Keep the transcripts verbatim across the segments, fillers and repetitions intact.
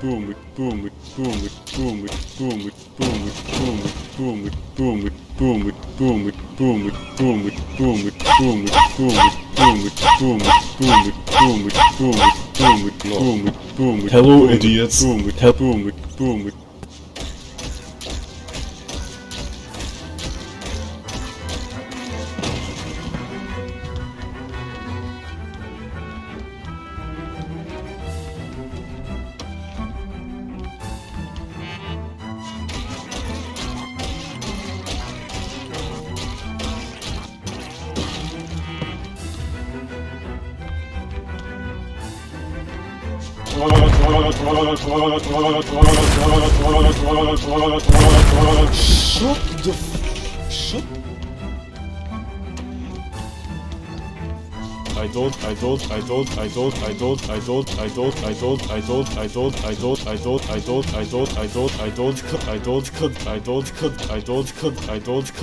boom, boom, boom, boom, boom, boom, boom, boom, boom, boom, boom, boom, boom, boom, boom. Hello, idiots. Shut the f- shut. I don't, I don't, I don't, I don't, I don't, I don't, I don't, I don't, I don't, I don't, I don't, I don't, I don't, I don't, I don't, I don't, I don't, I don't, I don't, I don't, I don't, I don't, I don't,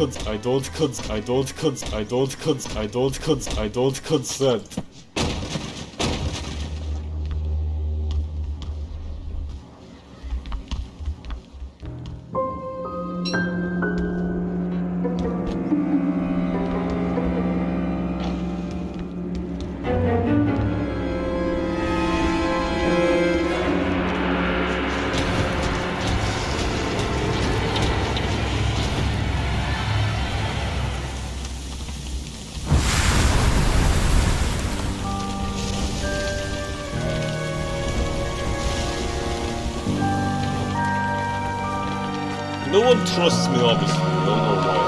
I don't, I don't consent. No one trusts me, obviously. I don't know why.